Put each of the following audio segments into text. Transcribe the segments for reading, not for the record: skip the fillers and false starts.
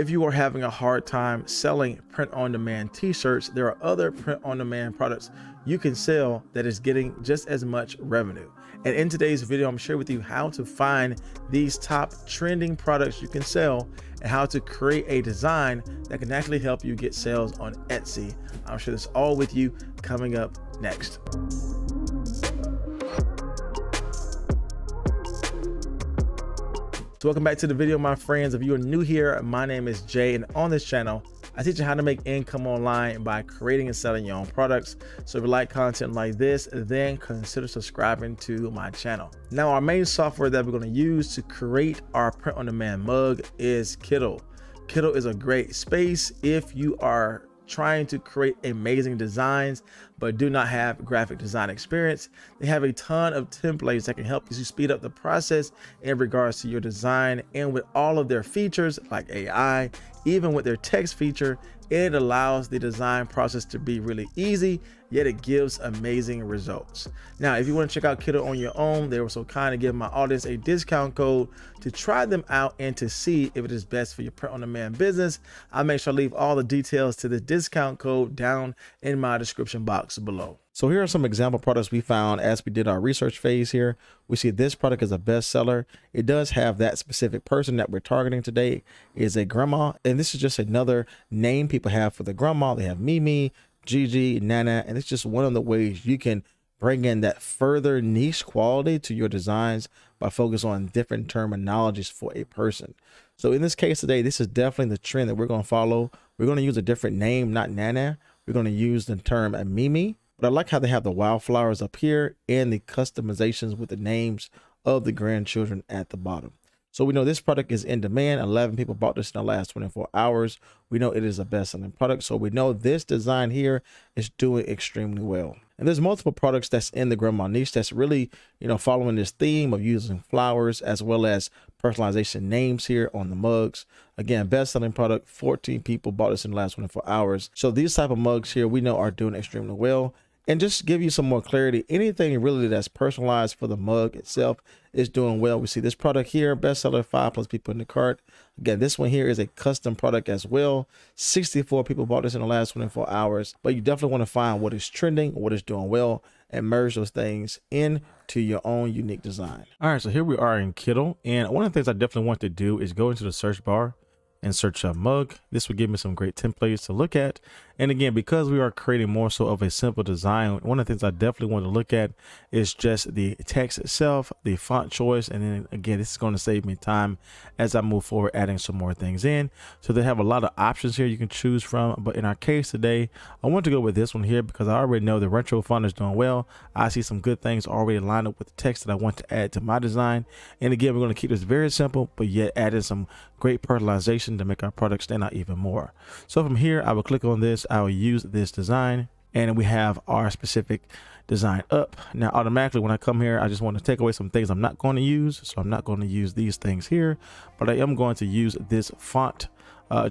If you are having a hard time selling print-on-demand t-shirts, there are other print-on-demand products you can sell that is getting just as much revenue. And in today's video, I'm sharing with you how to find these top trending products you can sell and how to create a design that can actually help you get sales on Etsy. I'll share this all with you coming up next. So welcome back to the video, my friends. If you are new here, my name is Jay, and on this channel, I teach you how to make income online by creating and selling your own products. So if you like content like this, then consider subscribing to my channel. Now, our main software that we're going to use to create our print-on-demand mug is Kittl. Kittl is a great space if you are trying to create amazing designs but do not have graphic design experience. They have a ton of templates that can help you speed up the process in regards to your design, and with all of their features like AI, even with their text feature, it allows the design process to be really easy, yet it gives amazing results. Now, if you want to check out Kittl on your own, they were so kind to give my audience a discount code to try them out and to see if it is best for your print-on-demand business. I'll make sure I leave all the details to the discount code down in my description box below. So here are some example products we found as we did our research phase here. We see this product is a bestseller. It does have that specific person that we're targeting today is a grandma. And this is just another name people have for the grandma. They have Mimi, Gigi, Nana, and it's just one of the ways you can bring in that further niche quality to your designs by focus on different terminologies for a person. So in this case today, this is definitely the trend that we're going to follow. We're going to use a different name, not Nana. We're going to use the term Mimi. But I like how they have the wildflowers up here and the customizations with the names of the grandchildren at the bottom. So we know this product is in demand. 11 people bought this in the last 24 hours. We know it is a best-selling product. So we know this design here is doing extremely well. And there's multiple products that's in the grandma niche that's really, following this theme of using flowers as well as personalization names here on the mugs. Again, best-selling product, 14 people bought this in the last 24 hours. So these type of mugs here we know are doing extremely well. And just to give you some more clarity, anything really that's personalized for the mug itself is doing well. We see this product here, bestseller, 5+ people in the cart. Again, this one here is a custom product as well. 64 people bought this in the last 24 hours. But you definitely want to find what is trending, what is doing well, and merge those things into your own unique design. All right, so here we are in Kittl. And one of the things I definitely want to do is go into the search bar and search a mug. This would give me some great templates to look at. And again, because we are creating more so of a simple design, one of the things I definitely want to look at is just the text itself, the font choice. And then again, this is going to save me time as I move forward, adding some more things in. So they have a lot of options here you can choose from. But in our case today, I want to go with this one here because I already know the retro font is doing well. I see some good things already lined up with the text that I want to add to my design. And again, we're going to keep this very simple, but yet adding some great personalization to make our product stand out even more. So from here, I will click on this, I will use this design, and we have our specific design up. Now, automatically when I come here, I just want to take away some things I'm not going to use. So I'm not going to use these things here, but I am going to use this font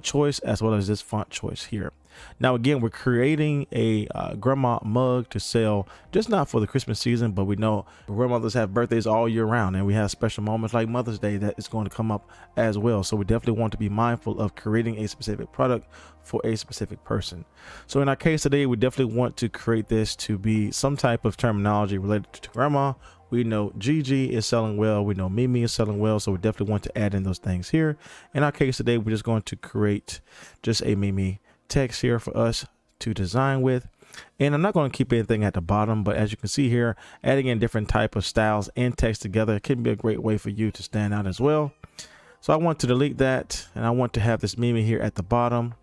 choice as well as this font choice here. Now, again, we're creating a grandma mug to sell, just not for the Christmas season, but we know grandmothers have birthdays all year round, and we have special moments like Mother's Day that is going to come up as well. So we definitely want to be mindful of creating a specific product for a specific person. So in our case today, we definitely want to create this to be some type of terminology related to grandma. We know Gigi is selling well. We know Mimi is selling well. So we definitely want to add in those things here. In our case today, we're just going to create just a Mimi text here for us to design with. And I'm not going to keep anything at the bottom, but as you can see here, adding in different type of styles and text together can be a great way for you to stand out as well. So I want to delete that, and I want to have this Mimi here at the bottom.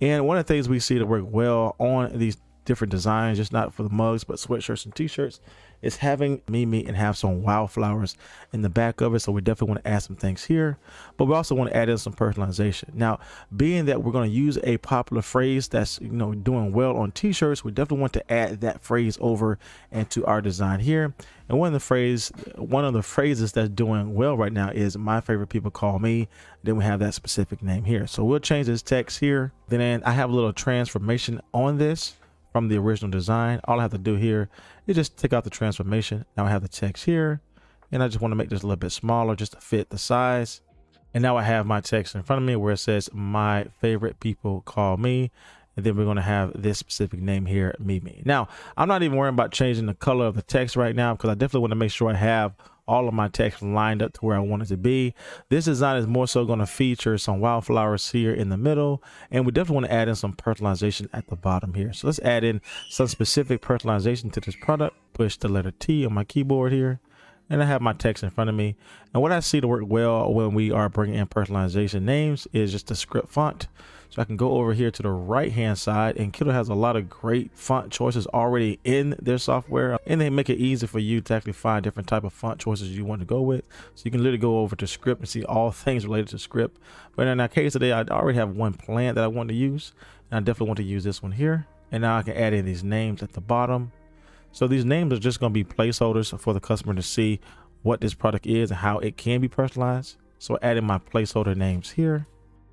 And one of the things we see that work well on these different designs, just not for the mugs but sweatshirts and t-shirts, is having Mimi and have some wildflowers in the back of it. So we definitely want to add some things here, but we also want to add in some personalization. Now, being that we're going to use a popular phrase that's doing well on t-shirts, we definitely want to add that phrase over into our design here. And one of the phrases that's doing well right now is "my favorite people call me." Then we have that specific name here, so we'll change this text here. Then I have a little transformation on this from the original design. All I have to do here is just take out the transformation. Now I have the text here, and I just want to make this a little bit smaller just to fit the size. And now I have my text in front of me where it says my favorite people call me. And then we're going to have this specific name here, Mimi. Now, I'm not even worrying about changing the color of the text right now because I definitely want to make sure I have all of my text lined up to where I want it to be. This design is more so going to feature some wildflowers here in the middle, and we definitely want to add in some personalization at the bottom here. So let's add in some specific personalization to this product. Push the letter T on my keyboard here, and I have my text in front of me. And what I see to work well when we are bringing in personalization names is just the script font. So I can go over here to the right hand side, and Kittl has a lot of great font choices already in their software, and they make it easy for you to actually find different type of font choices you want to go with. So you can literally go over to script and see all things related to script. But in our case today, I already have one plan that I want to use, and I definitely want to use this one here. And now I can add in these names at the bottom. So these names are just going to be placeholders for the customer to see what this product is and how it can be personalized. So I added my placeholder names here.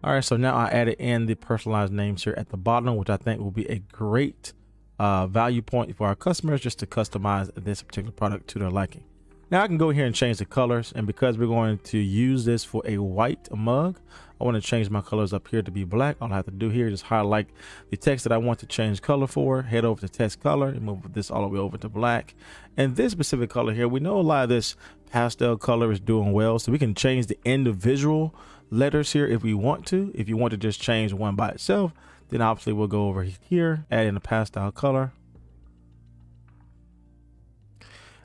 All right, so now I added in the personalized names here at the bottom, which I think will be a great value point for our customers just to customize this particular product to their liking. Now I can go here and change the colors, and because we're going to use this for a white mug, I want to change my colors up here to be black. All I have to do here is highlight the text that I want to change color for, head over to text color, and move this all the way over to black. And this specific color here, we know a lot of this pastel color is doing well, so we can change the individual letters here if we want to. If you want to just change one by itself, then obviously we'll go over here, add in a pastel color.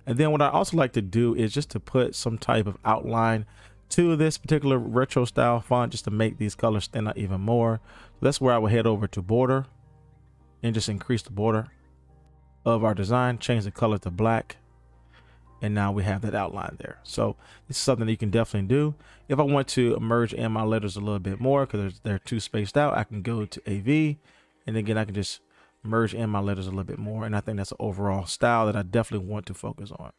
And then what I also like to do is just to put some type of outline to this particular retro style font just to make these colors stand out even more. So that's where I will head over to border and just increase the border of our design, change the color to black. And now we have that outline there. So this is something that you can definitely do. If I want to merge in my letters a little bit more because they're too spaced out, I can go to AV, and again, I can just merge in my letters a little bit more. And I think that's an overall style that I definitely want to focus on.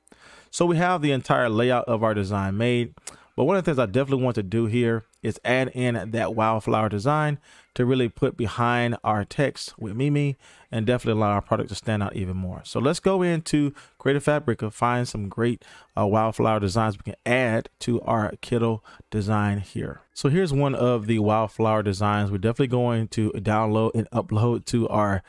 So we have the entire layout of our design made. But one of the things I definitely want to do here is add in that wildflower design to really put behind our text with Mimi and definitely allow our product to stand out even more. So let's go into Creative Fabrica, find some great wildflower designs we can add to our Kittl design here. So here's one of the wildflower designs. We're definitely going to download and upload to our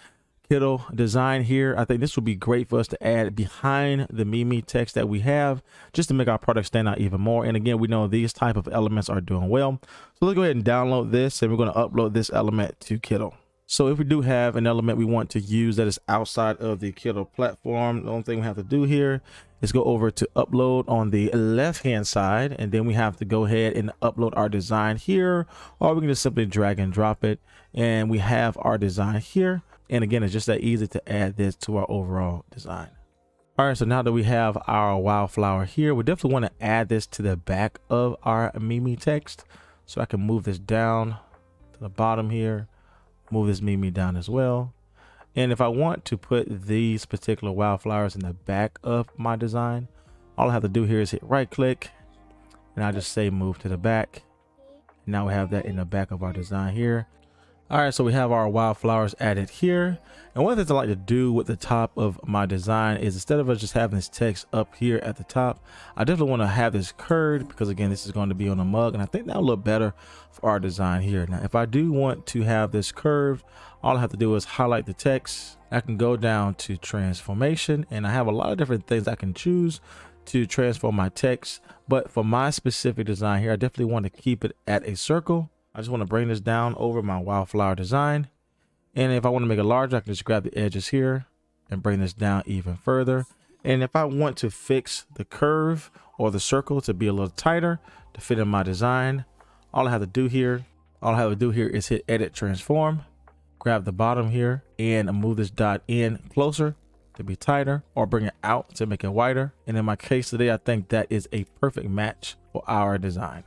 Kittl design here. I think this would be great for us to add behind the Mimi text that we have just to make our product stand out even more. And again, we know these type of elements are doing well. So let's go ahead and download this, and we're going to upload this element to Kittl. So if we do have an element we want to use that is outside of the Kittl platform, the only thing we have to do here is go over to upload on the left-hand side, and then we have to go ahead and upload our design here, or we can just simply drag and drop it, and we have our design here. And again, it's just that easy to add this to our overall design. All right, so now that we have our wildflower here, we definitely want to add this to the back of our Mimi text. So I can move this down to the bottom here, move this Mimi down as well. And if I want to put these particular wildflowers in the back of my design, all I have to do here is hit right click, and I just say move to the back. Now we have that in the back of our design here. All right, so we have our wildflowers added here. And one of the things I like to do with the top of my design is instead of us just having this text up here at the top, I definitely want to have this curved because again, this is going to be on a mug, and I think that'll look better for our design here. Now, if I do want to have this curved, all I have to do is highlight the text. I can go down to transformation, and I have a lot of different things I can choose to transform my text. But for my specific design here, I definitely want to keep it at a circle. I just want to bring this down over my wildflower design. And if I want to make it larger, I can just grab the edges here and bring this down even further. And if I want to fix the curve or the circle to be a little tighter to fit in my design, all I have to do here is hit edit transform, grab the bottom here and move this dot in closer to be tighter, or bring it out to make it wider. And in my case today, I think that is a perfect match for our design.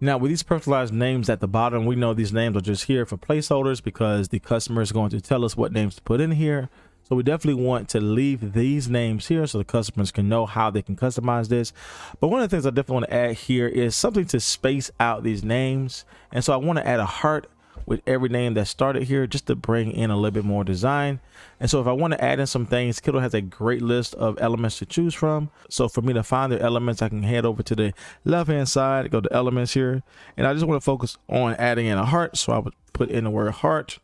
Now with these personalized names at the bottom, we know these names are just here for placeholders because the customer is going to tell us what names to put in here. So we definitely want to leave these names here so the customers can know how they can customize this. But one of the things I definitely want to add here is something to space out these names. And so I want to add a heart with every name that started here just to bring in a little bit more design. And so if I want to add in some things, Kittl has a great list of elements to choose from. So for me to find the elements, I can head over to the left hand side, go to elements here, and I just want to focus on adding in a heart. So I would put in the word heart,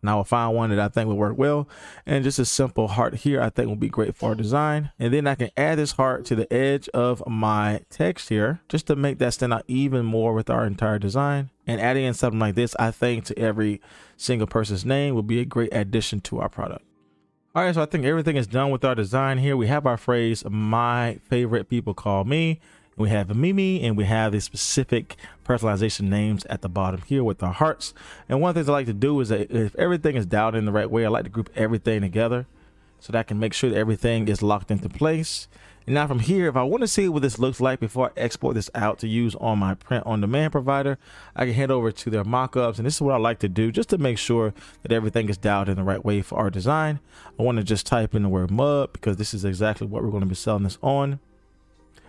and I will find one that I think will work well. And just a simple heart here, I think will be great for our design. And then I can add this heart to the edge of my text here, just to make that stand out even more with our entire design. And adding in something like this, I think, to every single person's name will be a great addition to our product. All right, so I think everything is done with our design here. We have our phrase, my favorite people call me. We have Mimi, and we have the specific personalization names at the bottom here with our hearts. And one of the things I like to do is that if everything is dialed in the right way, I like to group everything together so that I can make sure that everything is locked into place. And now from here, if I want to see what this looks like before I export this out to use on my print on demand provider, I can head over to their mockups. And this is what I like to do just to make sure that everything is dialed in the right way for our design. I want to just type in the word mug because this is exactly what we're going to be selling this on.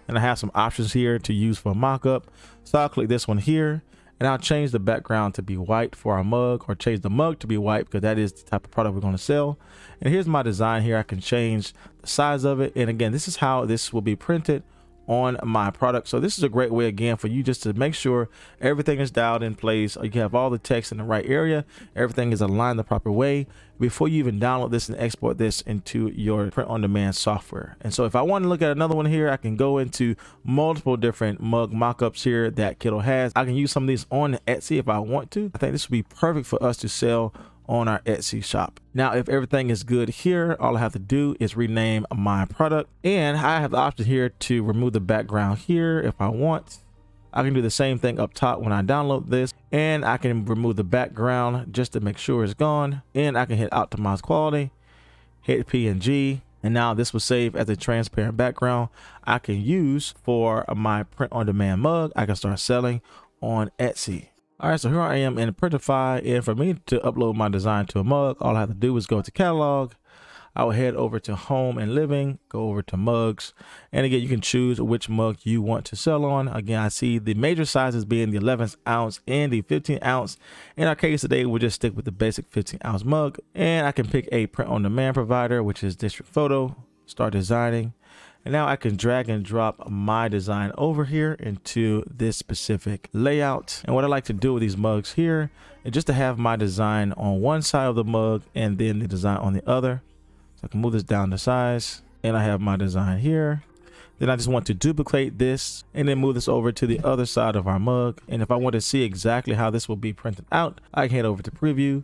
And I have some options here to use for a mock-up. So I'll click this one here, and I'll change the background to be white for our mug, or change the mug to be white because that is the type of product we're going to sell. And here's my design here. I can change the size of it. And again, this is how this will be printed on my product. So this is a great way, again, for you just to make sure everything is dialed in place. You have all the text in the right area. Everything is aligned the proper way before you even download this and export this into your print on demand software. And so if I want to look at another one here, I can go into multiple different mug mockups here that Kittl has. I can use some of these on Etsy if I want to. I think this would be perfect for us to sell on our Etsy shop. Now, if everything is good here, all I have to do is rename my product, and I have the option here to remove the background here if I want. I can do the same thing up top when I download this, and I can remove the background just to make sure it's gone, and I can hit optimize quality, hit PNG, and now this will save as a transparent background I can use for my print on demand mug. I can start selling on Etsy. All right, so here I am in Printify, and for me to upload my design to a mug, all I have to do is go to catalog. I will head over to home and living, go over to mugs, and again, you can choose which mug you want to sell on. Again, I see the major sizes being the 11 ounce and the 15 ounce. In our case today, we'll just stick with the basic 15 ounce mug, and I can pick a print on demand provider, which is District Photo, start designing. And now I can drag and drop my design over here into this specific layout. And what I like to do with these mugs here is just to have my design on one side of the mug and then the design on the other. So I can move this down to size, and I have my design here. Then I just want to duplicate this and then move this over to the other side of our mug. And if I want to see exactly how this will be printed out, I can head over to preview.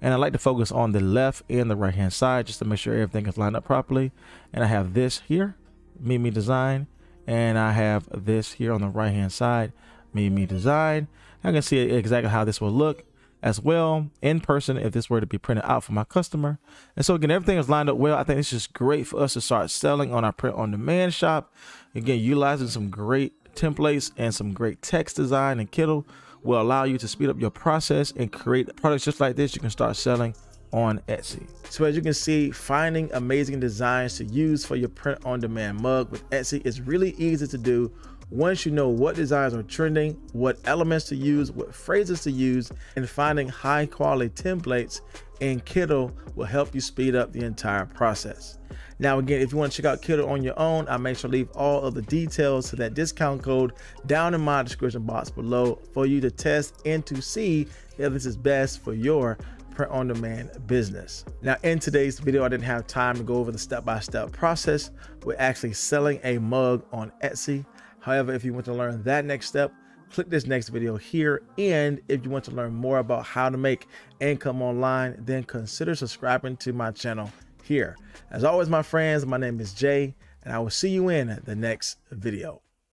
And I like to focus on the left and the right hand side just to make sure everything is lined up properly. And I have this here, Mimi design, and I have this here on the right hand side, Mimi design. I can see exactly how this will look as well in person if this were to be printed out for my customer. And so again, everything is lined up well. I think it's just great for us to start selling on our print on demand shop. Again, utilizing some great templates and some great text design and Kittl will allow you to speed up your process and create products just like this you can start selling on Etsy. So as you can see, finding amazing designs to use for your print on demand mug with Etsy is really easy to do once you know what designs are trending, what elements to use, what phrases to use, and finding high quality templates and Kittl will help you speed up the entire process. Now again, if you want to check out Kittl on your own, I'll make sure to leave all of the details to that discount code down in my description box below for you to test and to see if this is best for your print on demand business. Now in today's video, I didn't have time to go over the step-by-step process with actually selling a mug on Etsy. However, if you want to learn that next step, click this next video here. And if you want to learn more about how to make income online, then consider subscribing to my channel here. As always, my friends, my name is Jay, and I will see you in the next video.